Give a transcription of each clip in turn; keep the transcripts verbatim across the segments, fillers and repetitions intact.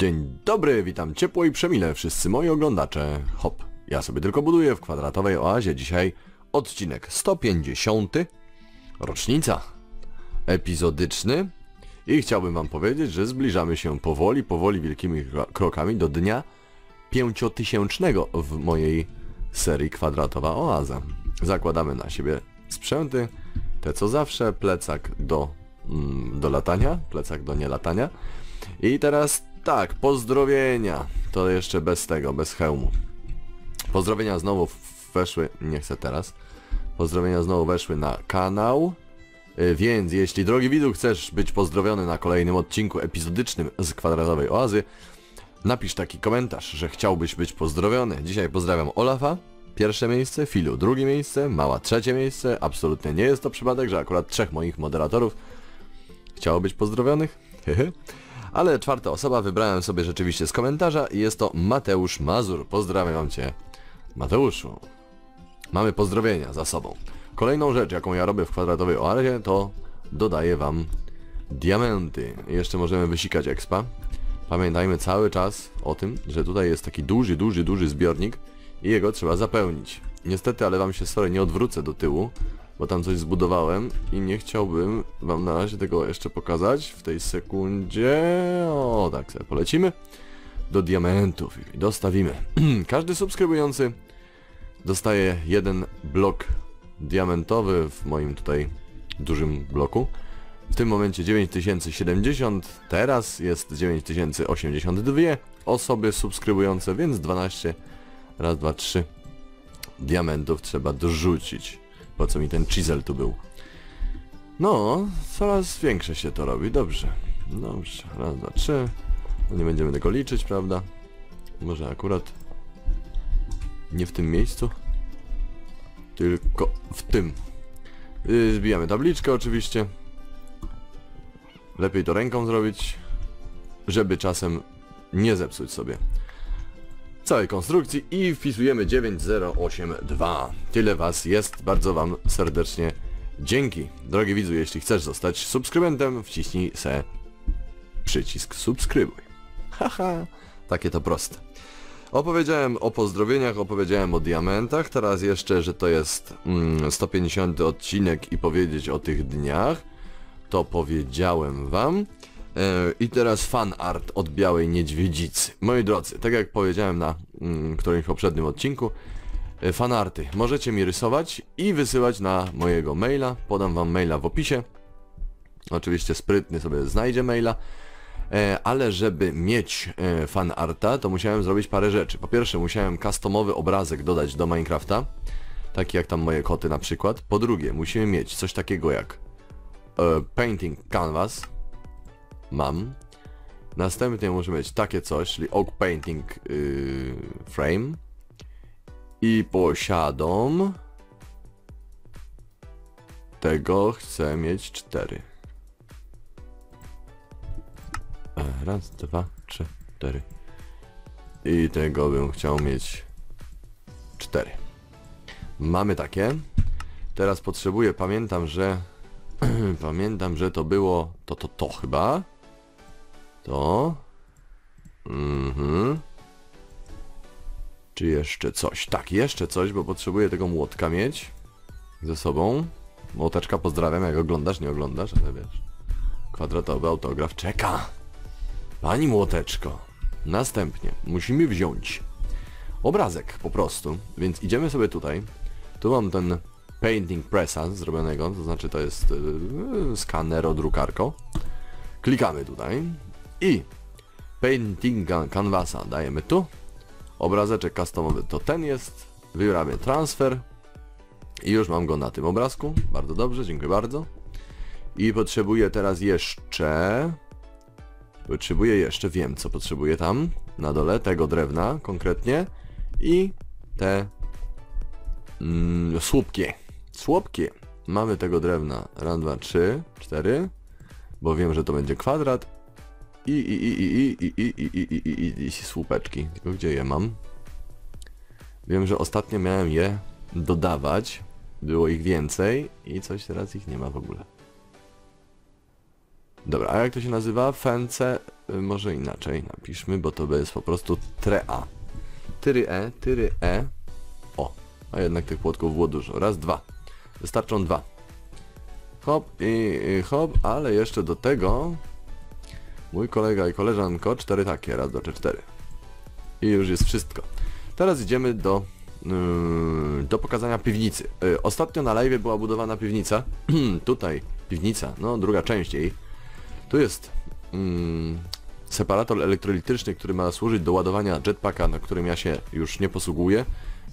Dzień dobry, witam ciepło i przemile wszyscy moi oglądacze. Hop, ja sobie tylko buduję w kwadratowej oazie dzisiaj odcinek sto pięćdziesiąty, rocznica, epizodyczny. I chciałbym wam powiedzieć, że zbliżamy się powoli, powoli wielkimi krokami do dnia pięciotysięcznego w mojej serii kwadratowa oaza. Zakładamy na siebie sprzęty, te co zawsze, plecak do, mm, do latania, plecak do nielatania. I teraz tak, pozdrowienia, to jeszcze bez tego, bez hełmu. Pozdrowienia znowu weszły, nie chcę teraz, pozdrowienia znowu weszły na kanał. Więc jeśli, drogi widzu, chcesz być pozdrowiony na kolejnym odcinku epizodycznym z kwadratowej oazy, napisz taki komentarz, że chciałbyś być pozdrowiony. Dzisiaj pozdrawiam Olafa, pierwsze miejsce, Filu drugie miejsce, Mała trzecie miejsce. Absolutnie nie jest to przypadek, że akurat trzech moich moderatorów chciało być pozdrowionych. Ale czwarta osoba wybrałem sobie rzeczywiście z komentarza i jest to Mateusz Mazur. Pozdrawiam cię, Mateuszu. Mamy pozdrowienia za sobą. Kolejną rzecz, jaką ja robię w kwadratowej oazie, to dodaję wam diamenty. Jeszcze możemy wysikać expa. Pamiętajmy cały czas o tym, że tutaj jest taki duży, duży, duży zbiornik i jego trzeba zapełnić. Niestety, ale wam się, sorry, nie odwrócę do tyłu, bo tam coś zbudowałem i nie chciałbym wam na razie tego jeszcze pokazać w tej sekundzie. O, tak sobie polecimy do diamentów i dostawimy. Każdy subskrybujący dostaje jeden blok diamentowy w moim tutaj dużym bloku. W tym momencie dziewięć tysięcy siedemdziesiąt, teraz jest dziewięć tysięcy osiemdziesiąt dwie osoby subskrybujące, więc dwanaście raz, dwa, trzy diamentów trzeba dorzucić. Po co mi ten chisel tu był? No, coraz większe się to robi, dobrze. Dobrze, raz, dwa, trzy. Nie będziemy tego liczyć, prawda? Może akurat nie w tym miejscu, tylko w tym. Zbijamy tabliczkę oczywiście. Lepiej to ręką zrobić, żeby czasem nie zepsuć sobie całej konstrukcji i wpisujemy dziewięć zero osiem dwa. Tyle was jest, bardzo wam serdecznie dzięki. Drogi widzu, jeśli chcesz zostać subskrybentem, wciśnij se przycisk subskrybuj. Haha, takie to proste. Opowiedziałem o pozdrowieniach, opowiedziałem o diamentach, teraz jeszcze, że to jest mm, sto pięćdziesiąty odcinek i powiedzieć o tych dniach, to powiedziałem wam. I teraz fan art od Białej Niedźwiedzicy. Moi drodzy, tak jak powiedziałem na mm, którymś poprzednim odcinku, fanarty możecie mi rysować i wysyłać na mojego maila. Podam wam maila w opisie. Oczywiście sprytny sobie znajdzie maila. E, ale żeby mieć e, fanarta, to musiałem zrobić parę rzeczy. Po pierwsze, musiałem customowy obrazek dodać do Minecrafta, taki jak tam moje koty na przykład. Po drugie, musimy mieć coś takiego jak e, painting canvas. Mam. Następnie muszę mieć takie coś, czyli oak painting yy, frame. I posiadam. Tego chcę mieć cztery. Raz, dwa, trzy, cztery. I tego bym chciał mieć cztery. Mamy takie. Teraz potrzebuję, pamiętam, że pamiętam, że to było to to to chyba. To... Mhm. Czy jeszcze coś? Tak, jeszcze coś, bo potrzebuję tego młotka mieć ze sobą. Młoteczka, pozdrawiam, jak oglądasz, nie oglądasz, ale wiesz. Kwadratowy autograf czeka. Pani Młoteczko. Następnie musimy wziąć obrazek po prostu, więc idziemy sobie tutaj. Tu mam ten painting pressa zrobionego, to znaczy to jest yy, skanero drukarko. Klikamy tutaj i paintinga canvasa dajemy tu. Obrazeczek customowy to ten jest. Wybieramy transfer i już mam go na tym obrazku. Bardzo dobrze, dziękuję bardzo. I potrzebuję teraz jeszcze... Potrzebuję jeszcze, wiem co potrzebuję tam na dole, tego drewna konkretnie. I te... Mm, słupkie. Słupkie. Mamy tego drewna. Raz, dwa, trzy, cztery. Bo wiem, że to będzie kwadrat i i i i i i i i i i i słupeczki. Tylko gdzie je mam? Wiem, że ostatnio miałem je dodawać. Było ich więcej i coś teraz ich nie ma w ogóle. Dobra, a jak to się nazywa? Fence, może inaczej napiszmy, bo to jest po prostu trea. Tyry-e, tyry-e. O, a jednak tych płotków było dużo. Raz, dwa. Wystarczą dwa. Hop i, i hop, ale jeszcze do tego... Mój kolega i koleżanko, cztery takie, raz, dwa, trzy, cztery. I już jest wszystko. Teraz idziemy do... Yy, do pokazania piwnicy. Yy, ostatnio na live była budowana piwnica. Tutaj piwnica, no druga część jej. Tu jest yy, separator elektrolityczny, który ma służyć do ładowania jetpacka, na którym ja się już nie posługuję.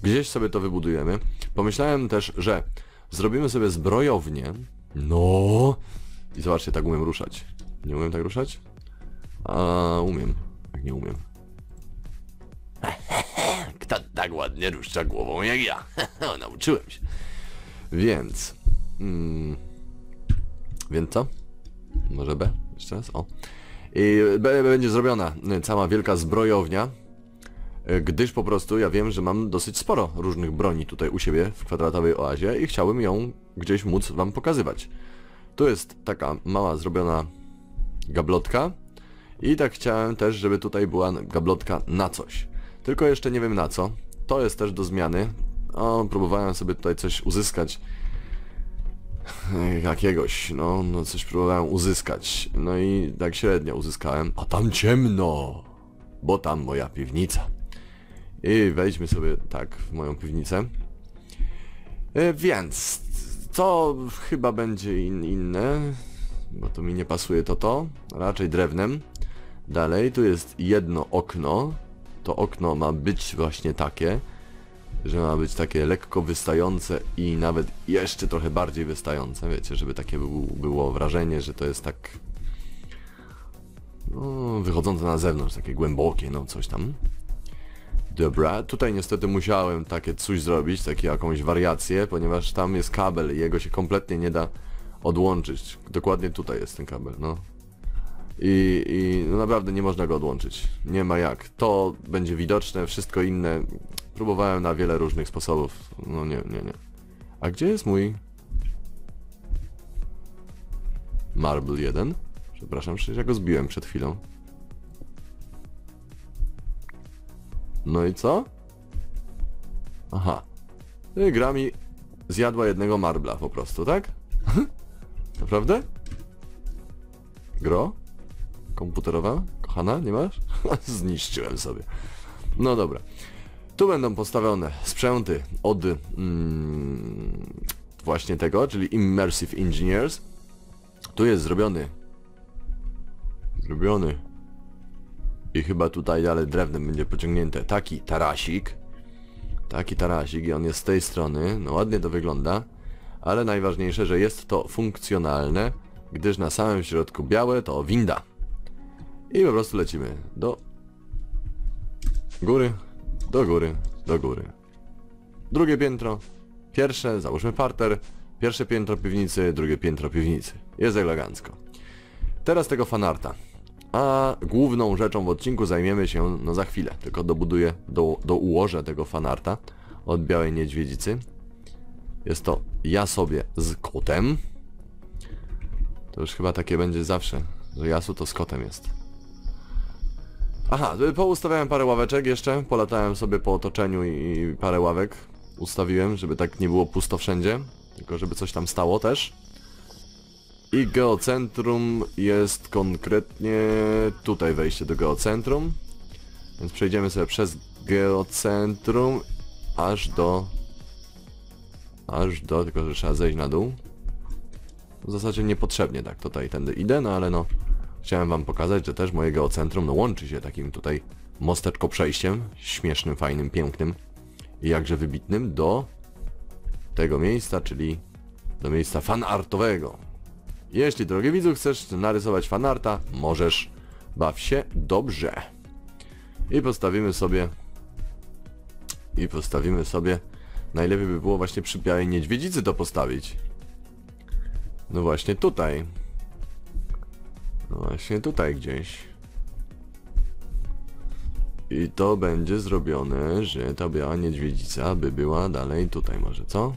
Gdzieś sobie to wybudujemy. Pomyślałem też, że zrobimy sobie zbrojownię. No i zobaczcie, tak umiem ruszać. Nie umiem tak ruszać? A umiem. Tak nie umiem. Kto tak ładnie rusza głową jak ja? Nauczyłem się. Więc... Mm, więc co? Może B? Jeszcze raz? O. I B będzie zrobiona cała wielka zbrojownia. Gdyż po prostu ja wiem, że mam dosyć sporo różnych broni tutaj u siebie w kwadratowej oazie i chciałbym ją gdzieś móc wam pokazywać. Tu jest taka mała zrobiona gablotka. I tak chciałem też, żeby tutaj była gablotka na coś. Tylko jeszcze nie wiem na co. To jest też do zmiany. O, próbowałem sobie tutaj coś uzyskać. Jakiegoś, no, no coś próbowałem uzyskać. No i tak średnio uzyskałem. A tam ciemno! Bo tam moja piwnica. I wejdźmy sobie tak w moją piwnicę. Yy, więc, to chyba będzie in, inne. Bo to mi nie pasuje to to. Raczej drewnem. Dalej, tu jest jedno okno. To okno ma być właśnie takie, że ma być takie lekko wystające i nawet jeszcze trochę bardziej wystające, wiecie, żeby takie było wrażenie, że to jest tak no, wychodzące na zewnątrz, takie głębokie, no coś tam. Dobra, tutaj niestety musiałem takie coś zrobić, takie jakąś wariację, ponieważ tam jest kabel i jego się kompletnie nie da odłączyć. Dokładnie tutaj jest ten kabel, no. I, i no naprawdę nie można go odłączyć. Nie ma jak. To będzie widoczne, wszystko inne. Próbowałem na wiele różnych sposobów. No nie, nie, nie. A gdzie jest mój... Marble jeden? Przepraszam, przecież ja go zbiłem przed chwilą. No i co? Aha. I gra mi zjadła jednego marbla po prostu, tak? Naprawdę? Gro? Komputerowa? Kochana, nie masz? Zniszczyłem sobie. No dobra. Tu będą postawione sprzęty od mm, właśnie tego, czyli Immersive Engineers. Tu jest zrobiony. Zrobiony. I chyba tutaj dalej drewnem będzie pociągnięte. Taki tarasik. Taki tarasik i on jest z tej strony. No ładnie to wygląda. Ale najważniejsze, że jest to funkcjonalne, gdyż na samym środku białe to winda. I po prostu lecimy do góry, do góry, do góry. Drugie piętro, pierwsze, załóżmy parter, pierwsze piętro piwnicy, drugie piętro piwnicy. Jest elegancko. Teraz tego fanarta. A główną rzeczą w odcinku zajmiemy się no za chwilę. Tylko dobuduję, do, do ułożę tego fanarta od Białej Niedźwiedzicy. Jest to ja sobie z kotem. To już chyba takie będzie zawsze, że Jasu to z kotem jest. Aha, poustawiałem parę ławeczek jeszcze, polatałem sobie po otoczeniu i parę ławek ustawiłem, żeby tak nie było pusto wszędzie, tylko żeby coś tam stało też. I geocentrum jest konkretnie tutaj wejście do geocentrum, więc przejdziemy sobie przez geocentrum aż do... aż do, tylko że trzeba zejść na dół. W zasadzie niepotrzebnie tak tutaj tędy idę, no ale no... Chciałem wam pokazać, że też moje geocentrum no, łączy się takim tutaj mosteczko przejściem, śmiesznym, fajnym, pięknym i jakże wybitnym do tego miejsca, czyli do miejsca fanartowego. Jeśli, drogi widzu, chcesz narysować fanarta, możesz, baw się dobrze. I postawimy sobie... I postawimy sobie... Najlepiej by było właśnie przy Białej Niedźwiedzicy to postawić. No właśnie tutaj. No właśnie tutaj gdzieś. I to będzie zrobione, że ta Biała Niedźwiedzica by była dalej tutaj może, co?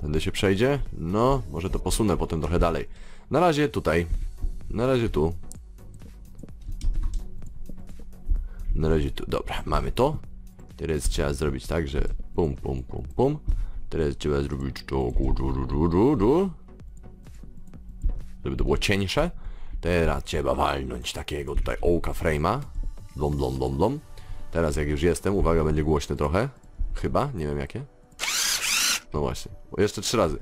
Tędy się przejdzie? No, może to posunę potem trochę dalej. Na razie tutaj. Na razie tu. Na razie tu. Dobra, mamy to. Teraz trzeba zrobić tak, że pum, pum, pum, pum. Teraz trzeba zrobić to, żeby to było cieńsze. Teraz trzeba walnąć takiego tutaj ołka frame'a. Blom, blom, blom, blom. Teraz jak już jestem, uwaga, będzie głośne trochę. Chyba, nie wiem jakie. No właśnie, jeszcze trzy razy.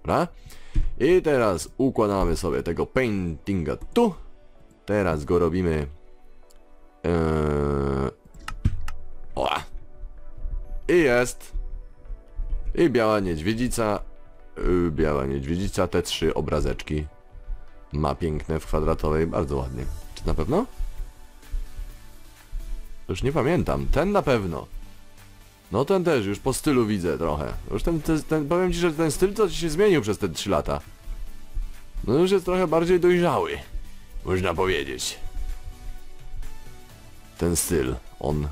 Dobra. I teraz układamy sobie tego paintinga tu. Teraz go robimy... Eee... Oła. I jest. I biała niedźwiedzica. Yy, biała niedźwiedzica. Te trzy obrazeczki. Ma piękne w kwadratowej. Bardzo ładnie. Czy na pewno? Już nie pamiętam. Ten na pewno. No ten też, już po stylu widzę trochę. Już ten, ten, ten powiem ci, że ten styl to się zmienił przez te trzy lata. No już jest trochę bardziej dojrzały. Można powiedzieć. Ten styl, on...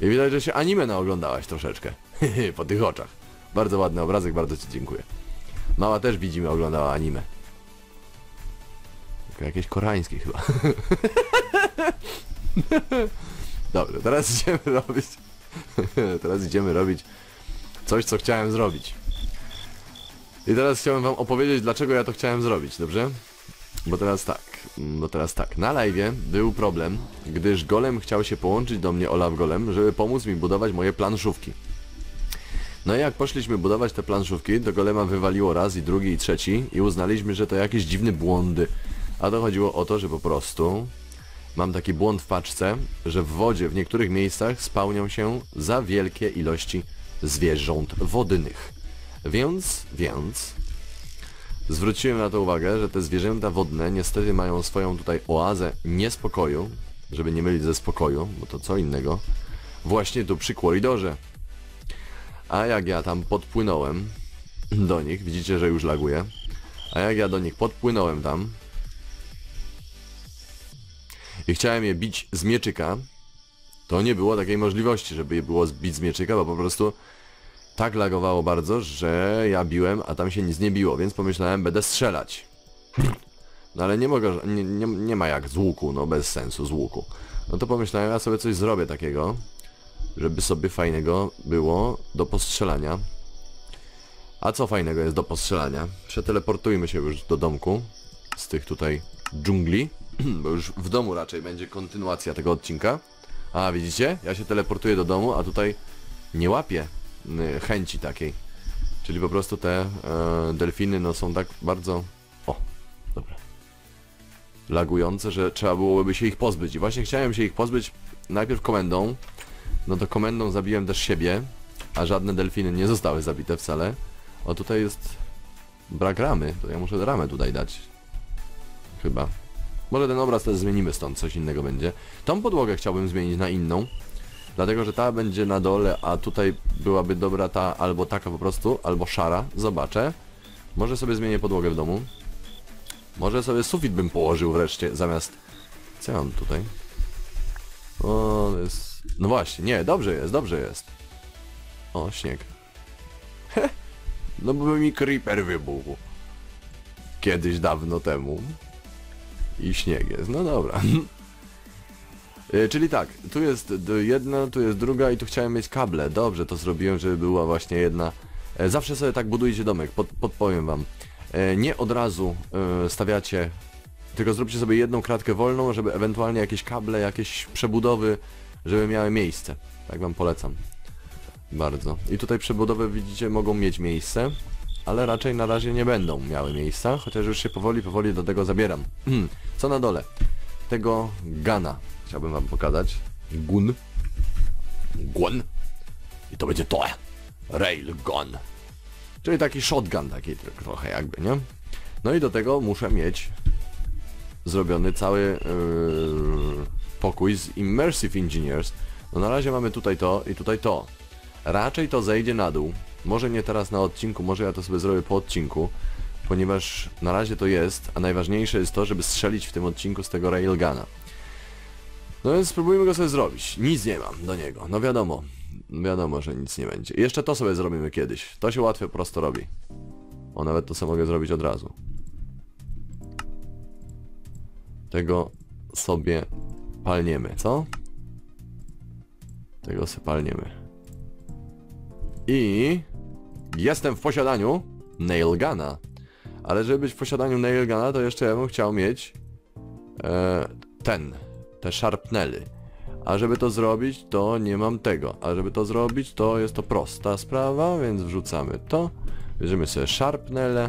I widać, że się anime naoglądałaś troszeczkę. Po tych oczach. Bardzo ładny obrazek, bardzo ci dziękuję. Mała też, widzimy, oglądała anime. Tylko jakieś koreańskie chyba. Dobrze, teraz idziemy robić... Teraz idziemy robić coś, co chciałem zrobić. I teraz chciałem wam opowiedzieć, dlaczego ja to chciałem zrobić, dobrze? Bo teraz tak, bo teraz tak. Na live'ie był problem, gdyż Golem chciał się połączyć do mnie, Olaf Golem, żeby pomóc mi budować moje planszówki. No i jak poszliśmy budować te planszówki, to Golema wywaliło raz i drugi i trzeci i uznaliśmy, że to jakieś dziwne błądy. A to chodziło o to, że po prostu... Mam taki błąd w paczce, że w wodzie w niektórych miejscach spełnią się za wielkie ilości zwierząt wodnych. Więc, więc... Zwróciłem na to uwagę, że te zwierzęta wodne niestety mają swoją tutaj oazę niespokoju, żeby nie mylić ze spokoju, bo to co innego, właśnie tu przy koridorze. A jak ja tam podpłynąłem do nich, widzicie, że już laguję, a jak ja do nich podpłynąłem tam i chciałem je bić z mieczyka, to nie było takiej możliwości, żeby je było zbić z mieczyka, bo po prostu tak lagowało bardzo, że ja biłem, a tam się nic nie biło, więc pomyślałem, będę strzelać. No ale nie mogę, nie, nie, nie ma jak z łuku, no bez sensu z łuku. No to pomyślałem, ja sobie coś zrobię takiego, żeby sobie fajnego było do postrzelania. A co fajnego jest do postrzelania? Przeteleportujmy się już do domku z tych tutaj dżungli, bo już w domu raczej będzie kontynuacja tego odcinka. A widzicie? Ja się teleportuję do domu, a tutaj nie łapię chęci takiej. Czyli po prostu te e, delfiny no są tak bardzo... O, dobra. Lagujące, że trzeba byłoby się ich pozbyć. I właśnie chciałem się ich pozbyć najpierw komendą. No to komendą zabiłem też siebie, a żadne delfiny nie zostały zabite wcale. O, tutaj jest brak ramy. To ja muszę ramę tutaj dać. Chyba. Może ten obraz też zmienimy stąd, coś innego będzie. Tą podłogę chciałbym zmienić na inną. Dlatego, że ta będzie na dole, a tutaj byłaby dobra ta albo taka po prostu, albo szara. Zobaczę. Może sobie zmienię podłogę w domu. Może sobie sufit bym położył wreszcie, zamiast... Co ja mam tutaj? O, jest... No właśnie, nie, dobrze jest, dobrze jest. O, śnieg. Heh, no bo mi creeper wybuchł. Kiedyś dawno temu. I śnieg jest, no dobra. Czyli tak, tu jest jedna, tu jest druga i tu chciałem mieć kable. Dobrze, to zrobiłem, żeby była właśnie jedna. Zawsze sobie tak budujcie domek, pod, podpowiem wam. Nie od razu stawiacie, tylko zróbcie sobie jedną kratkę wolną, żeby ewentualnie jakieś kable, jakieś przebudowy, żeby miały miejsce. Tak wam polecam. Bardzo. I tutaj przebudowy widzicie mogą mieć miejsce, ale raczej na razie nie będą miały miejsca, chociaż już się powoli, powoli do tego zabieram. Co na dole? Tego gana. Chciałbym wam pokazać. Gun. Gun. I to będzie to. Railgun. Czyli taki shotgun, taki trochę jakby, nie? No i do tego muszę mieć zrobiony cały yy, pokój z Immersive Engineers. No na razie mamy tutaj to i tutaj to. Raczej to zejdzie na dół. Może nie teraz na odcinku, może ja to sobie zrobię po odcinku. Ponieważ na razie to jest, a najważniejsze jest to, żeby strzelić w tym odcinku z tego railguna. No więc spróbujmy go sobie zrobić. Nic nie mam do niego, no wiadomo. wiadomo, że nic nie będzie. Jeszcze to sobie zrobimy kiedyś. To się łatwo prosto robi. O, nawet to sobie mogę zrobić od razu. Tego sobie palniemy, co? Tego sobie palniemy. I... jestem w posiadaniu railguna. Ale żeby być w posiadaniu railguna, to jeszcze ja bym chciał mieć e, ten, te sharpnelly. A żeby to zrobić, to nie mam tego. A żeby to zrobić, to jest to prosta sprawa, więc wrzucamy to. Bierzemy sobie sharpnelle.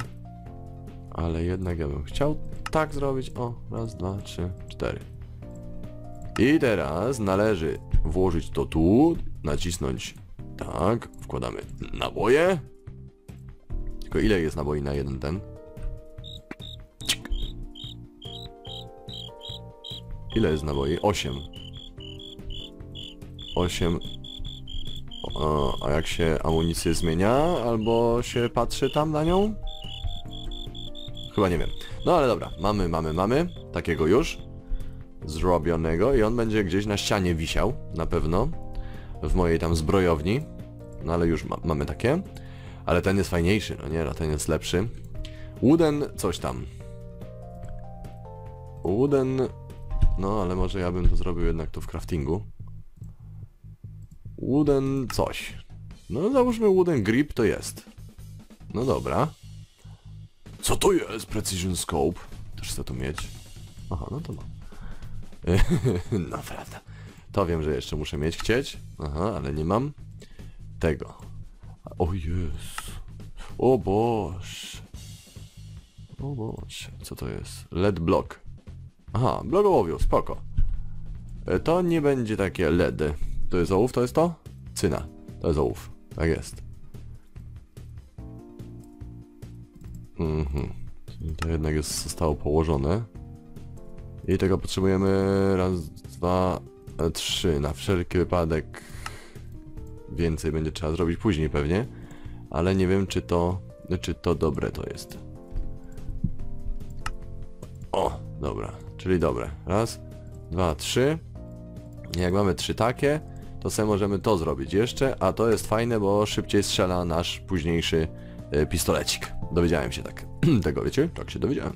Ale jednak ja bym chciał tak zrobić. O, raz, dwa, trzy, cztery. I teraz należy włożyć to tu, nacisnąć tak, wkładamy naboje. Tylko ile jest naboi na jeden ten? Ile jest naboi? osiem. osiem. O, a jak się amunicję zmienia? Albo się patrzy tam na nią? Chyba nie wiem. No ale dobra, mamy, mamy, mamy. Takiego już zrobionego i on będzie gdzieś na ścianie wisiał, na pewno. W mojej tam zbrojowni. No ale już ma, mamy takie. Ale ten jest fajniejszy, no nie? No ten jest lepszy. Wooden coś tam. Wooden... No ale może ja bym to zrobił jednak tu w craftingu. Wooden coś. No załóżmy wooden grip to jest. No dobra. Co to jest? Precision scope. Też chcę to mieć. Aha, no to mam. No prawda. To wiem, że jeszcze muszę mieć, chcieć. Aha, ale nie mam tego. O jest. O boż. O boż. Co to jest? L E D block. Aha, blok ołowiu, spoko. To nie będzie takie L E D y. To jest ołów, to jest to? Cyna. To jest ołów. Tak jest. Mhm. Czyli to jednak jest, zostało położone. I tego potrzebujemy raz, dwa, trzy. Na wszelki wypadek więcej będzie trzeba zrobić później pewnie. Ale nie wiem, czy to, czy to dobre to jest. O, dobra. Czyli dobre. Raz, dwa, trzy. Jak mamy trzy takie, to sobie możemy to zrobić jeszcze, a to jest fajne, bo szybciej strzela nasz późniejszy y, pistolecik. Dowiedziałem się tak. Tego wiecie? Tak się dowiedziałem.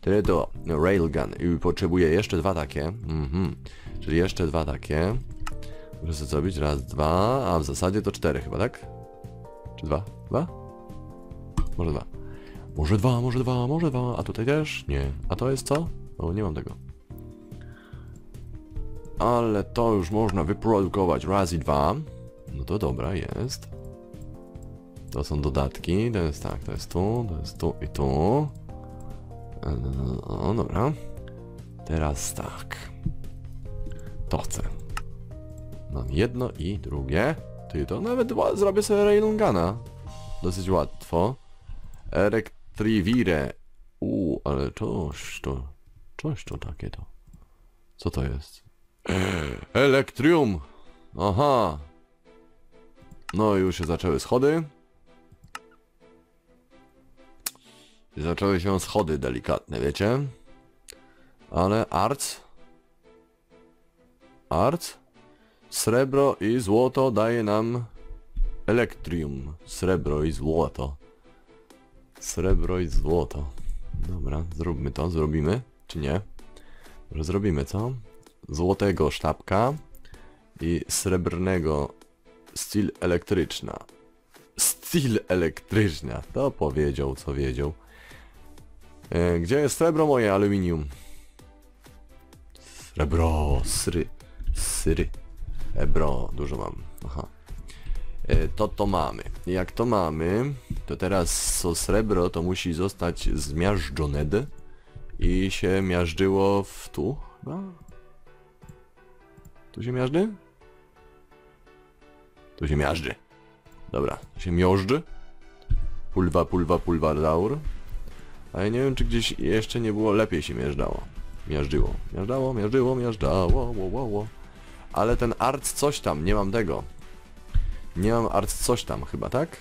Tyle to railgun. I potrzebuję jeszcze dwa takie. Mhm. Czyli jeszcze dwa takie. Muszę sobie zrobić. Raz, dwa, a w zasadzie to cztery chyba, tak? Czy dwa? Dwa? Może dwa. Może dwa, może dwa, może dwa. A tutaj też? Nie. A to jest co? O, nie mam tego. Ale to już można wyprodukować raz i dwa. No to dobra, jest. To są dodatki. To jest tak, to jest tu, to jest tu i tu. O, dobra. Teraz tak. To chcę. Mam jedno i drugie. Ty to nawet zrobię sobie railguna. Dosyć łatwo. Electrivire. Uuu, ale coś to... Coś to takie to. Co to jest? Elektrium! Aha! No już się zaczęły schody. Zaczęły się schody delikatne, wiecie? Ale arc? Arc? Srebro i złoto daje nam elektrium. Srebro i złoto. Srebro i złoto. Dobra, zróbmy to, zrobimy. Czy nie? Może zrobimy, co? Złotego sztabka i srebrnego steel elektryczna. Steel elektryczna. To powiedział, co wiedział. E, gdzie jest srebro moje? Aluminium. Srebro. Sry. Sry. Ebro. Dużo mam. Aha. E, to to mamy. Jak to mamy, to teraz co srebro to musi zostać zmiażdżone i się miażdżyło w tu. No. Tu się miażdży? Tu się miażdży. Dobra, tu się miażdży. Pulwa, pulwa, pulwa, laur. Ale nie wiem, czy gdzieś jeszcze nie było, lepiej się miażdżało. Miażdżyło, miażdżało, miażdżyło, miażdżało, wo, wo, wo. Ale ten arc coś tam, nie mam tego. Nie mam arc coś tam chyba, tak?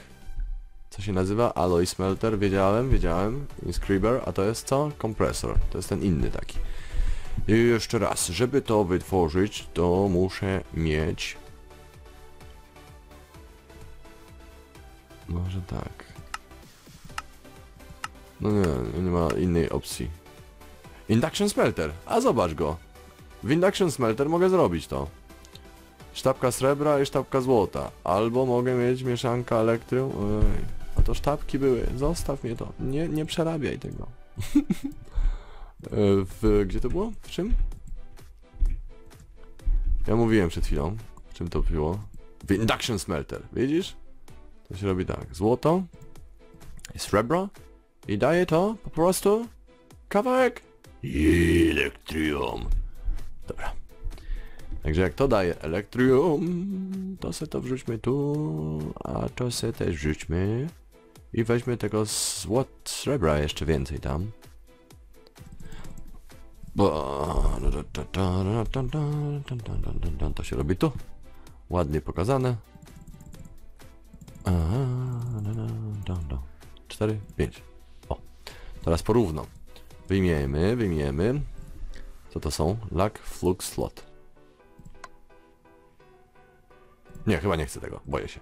Co się nazywa? Alloy smelter, wiedziałem, wiedziałem. Inscriber, a to jest co? Kompresor. To jest ten inny taki. I jeszcze raz, żeby to wytworzyć, to muszę mieć Może tak. No nie, nie ma innej opcji. Induction smelter, a zobacz go. W induction smelter mogę zrobić to. Sztabka srebra i sztabka złota. Albo mogę mieć mieszanka elektryum. Ej, a to sztabki były. Zostaw mnie to. Nie, nie przerabiaj tego. w, gdzie to było? W czym? Ja mówiłem przed chwilą. Czym to było? W induction smelter. Widzisz? To się robi tak. Złoto. I srebro. I daje to po prostu kawałek elektrium. Dobra. Także jak to daje elektrium, to se to wrzućmy tu, a to se też wrzućmy. I weźmy tego złot srebra jeszcze więcej tam. Bo... To się robi tu. Ładnie pokazane. Cztery, pięć. O. Teraz porówno. Wyjmiemy, wyjmiemy. Co to są? Lak, flux, slot. Nie, chyba nie chcę tego. Boję się.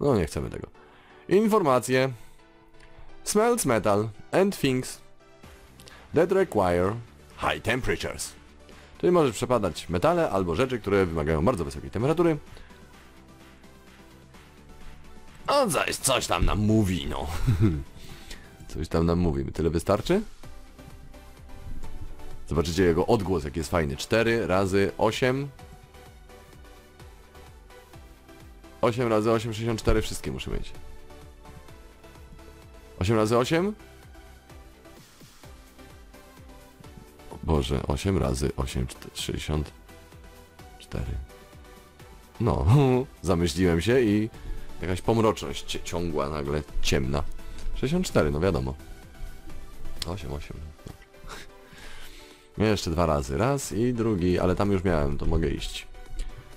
No, nie chcemy tego. Informacje. Smells metal and things that require high temperatures. Czyli możesz przepadać metale albo rzeczy, które wymagają bardzo wysokiej temperatury. O, zaś coś tam nam mówi, no. Coś tam nam mówi. Tyle wystarczy? Zobaczycie jego odgłos, jaki jest fajny. cztery razy osiem. osiem razy osiem, sześćdziesiąt cztery, wszystkie muszę mieć. osiem razy osiem? O Boże, osiem razy osiem, sześćdziesiąt cztery. No, zamyśliłem się i jakaś pomroczność ciągła, nagle ciemna. sześćdziesiąt cztery, no wiadomo. osiem, osiem. Jeszcze dwa razy. Raz i drugi, ale tam już miałem, to mogę iść.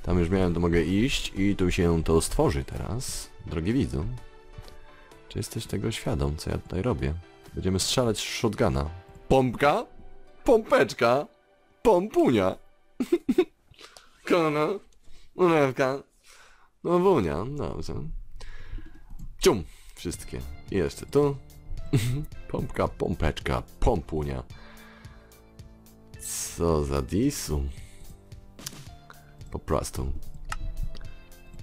Tam już miałem, to mogę iść i tu się to stworzy teraz, drogi widzu. Czy jesteś tego świadom, co ja tutaj robię? Będziemy strzelać z shotguna. Pompka, pompeczka, pompunia. Kona, ulewka, nowunia, dobrze. Cium, wszystkie. I jeszcze tu. Pompka, pompeczka, pompunia. Co za disu. Po prostu.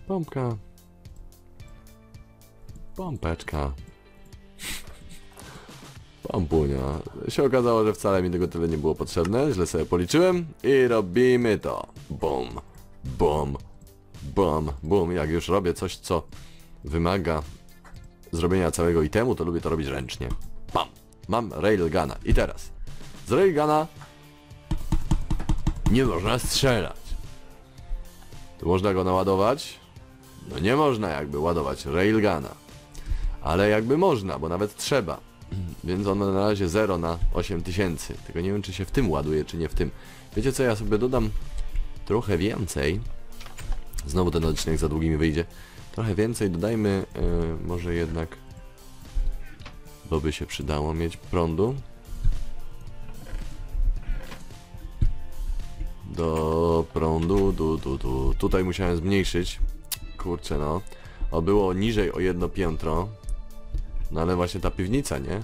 Pompka. Pompeczka. Pompunia. Się okazało, że wcale mi tego tyle nie było potrzebne. Źle sobie policzyłem. I robimy to. Bum. Bum. Bum. Bum. Jak już robię coś, co wymaga zrobienia całego itemu, to lubię to robić ręcznie. Bam. Mam railguna. I teraz. Z railguna nie można strzelać. Tu można go naładować? No nie można jakby ładować railguna. Ale jakby można, bo nawet trzeba. Więc on ma na razie zero na osiem tysięcy. Tylko nie wiem, czy się w tym ładuje, czy nie w tym. Wiecie co, ja sobie dodam trochę więcej. Znowu ten odcinek za długi mi wyjdzie. Trochę więcej dodajmy, yy, może jednak... Bo by się przydało mieć prądu. Do prądu, tu, tu, tu. Tutaj musiałem zmniejszyć. Kurczę, no. O, było niżej o jedno piętro. No ale właśnie ta piwnica, nie?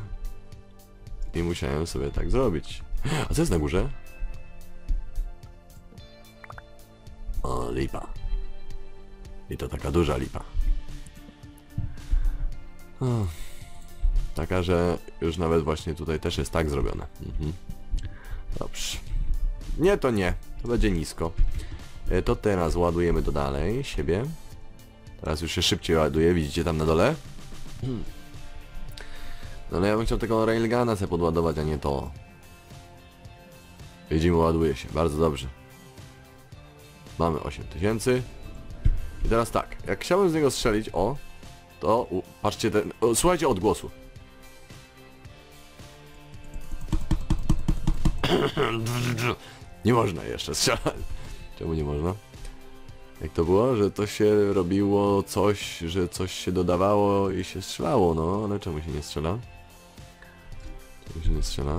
I musiałem sobie tak zrobić. A co jest na górze? O, lipa. I to taka duża lipa. O, taka, że już nawet właśnie tutaj też jest tak zrobione. Mhm. Dobrze. Nie, to nie. To będzie nisko. To teraz ładujemy to dalej siebie. Teraz już się szybciej ładuje, widzicie tam na dole? No ale ja bym chciał tego railguna sobie podładować, a nie to. Widzimy, ładuje się. Bardzo dobrze. Mamy osiem tysięcy. I teraz tak. Jak chciałbym z niego strzelić, o, to u, patrzcie ten... O, słuchajcie odgłosu. Nie można jeszcze strzelać. Czemu nie można? Jak to było? Że to się robiło coś, że coś się dodawało i się strzelało, no, ale czemu się nie strzela? Czemu się nie strzela?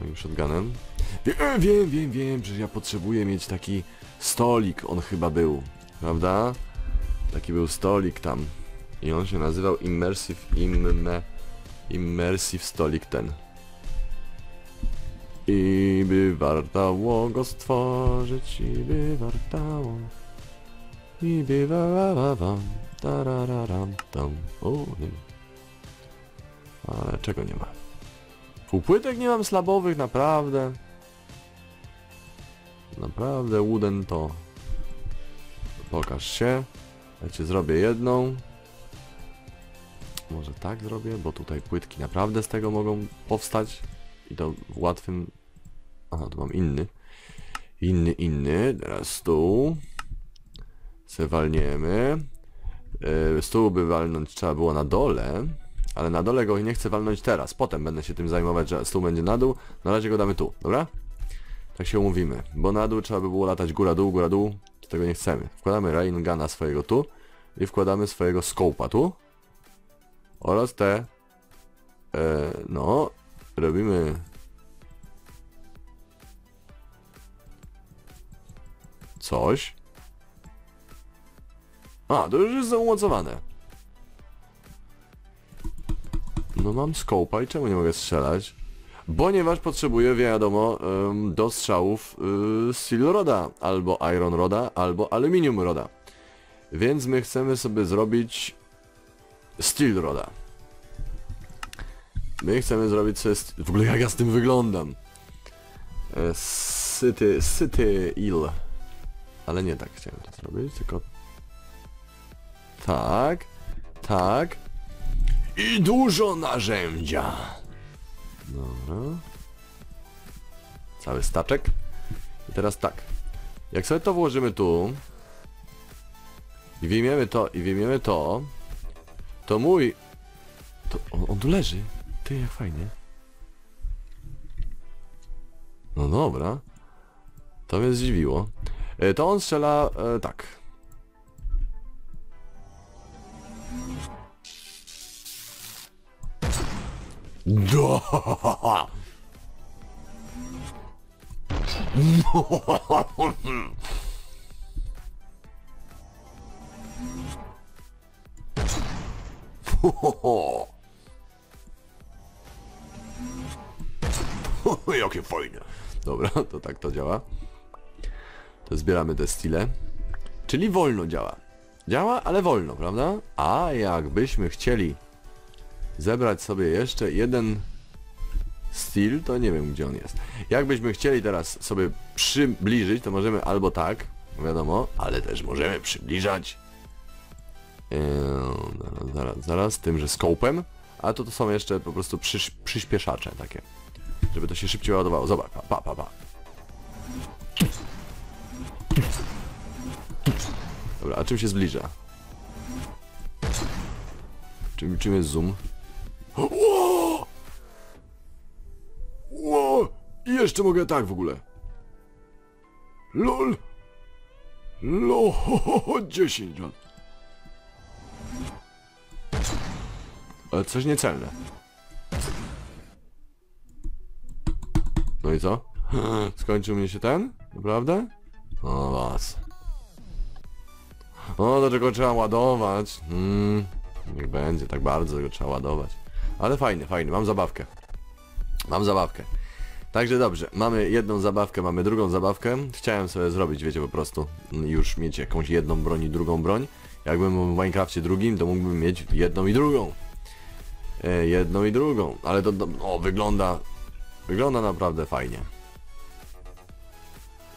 Moim shotgunem. Wiem, wiem, wiem, wiem, że ja potrzebuję mieć taki stolik, on chyba był, prawda? Taki był stolik tam. I on się nazywał Immersive imme, Immersive stolik ten. I by wartało go stworzyć, i by wartało. I by wartało. Tarararam tam. O, nie ma. Ale czego nie ma? Półpłytek nie mam slabowych, naprawdę. Naprawdę wooden to. Pokaż się. Ja cię zrobię jedną. Może tak zrobię, bo tutaj płytki naprawdę z tego mogą powstać. I to w łatwym... Aha, tu mam inny. Inny, inny. Teraz stół. Se walniemy. Yy, stół by walnąć trzeba było na dole. Ale na dole go nie chcę walnąć teraz. Potem będę się tym zajmować, że stół będzie na dół. Na razie go damy tu, dobra? Tak się umówimy. Bo na dół trzeba by było latać góra, dół, góra, dół. Tego nie chcemy. Wkładamy railguna swojego tu. I wkładamy swojego scope'a tu. Oraz te... Yy, no... Robimy... Coś. A, to już jest zaumocowane. No mam scope'a i czemu nie mogę strzelać? Ponieważ potrzebuję, wiadomo, ym, do strzałów yy, steel roda, albo iron roda, albo aluminium roda. Więc my chcemy sobie zrobić steel roda. My chcemy zrobić coś... W ogóle jak ja z tym wyglądam? Syty... Syty... Il. Ale nie tak chciałem to zrobić, tylko... Tak... Tak... I dużo narzędzia! Dobra... Cały staczek. I teraz tak. Jak sobie to włożymy tu... I wyjmiemy to, i wyjmiemy to... To mój... To on, on tu leży. Ty, jak fajnie. No dobra. To mnie zdziwiło. E, to on strzela... E, tak. Do! Jakie fajne. Dobra, to tak to działa. To zbieramy te stile. Czyli wolno działa. Działa, ale wolno, prawda? A jakbyśmy chcieli zebrać sobie jeszcze jeden stil, to nie wiem gdzie on jest. Jakbyśmy chcieli teraz sobie przybliżyć, to możemy albo tak, wiadomo, ale też możemy przybliżać. Eee, zaraz, zaraz, zaraz, tym, że scope'em. A to, to są jeszcze po prostu przysz, przyspieszacze takie. Żeby to się szybciej ładowało. Zobacz, pa, pa, pa, pa. Dobra, a czym się zbliża? Czym, czym jest zoom? Ło! Ło! I jeszcze mogę tak w ogóle. LOL! LOL! dziesięć lat. Ale coś niecelne. No i co? Skończył mnie się ten? Naprawdę? O was. O, do czego trzeba ładować? Mm, niech będzie, tak bardzo tego trzeba ładować. Ale fajny, fajny, mam zabawkę. Mam zabawkę. Także dobrze, mamy jedną zabawkę, mamy drugą zabawkę. Chciałem sobie zrobić, wiecie, po prostu już mieć jakąś jedną broń i drugą broń. Jakbym w Minecrafcie drugim, to mógłbym mieć jedną i drugą. E, jedną i drugą, ale to, o, wygląda... Wygląda naprawdę fajnie.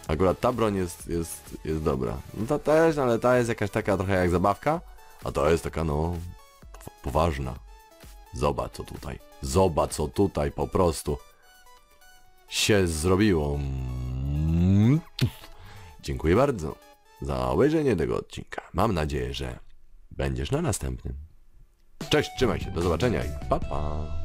Akurat ta broń jest, jest, jest dobra. No ta też, ale ta jest jakaś taka trochę jak zabawka. A ta jest taka, no... Poważna. Zobacz co tutaj. Zobacz co tutaj po prostu się zrobiło. Dziękuję bardzo za obejrzenie tego odcinka. Mam nadzieję, że będziesz na następnym. Cześć, trzymaj się, do zobaczenia i pa pa.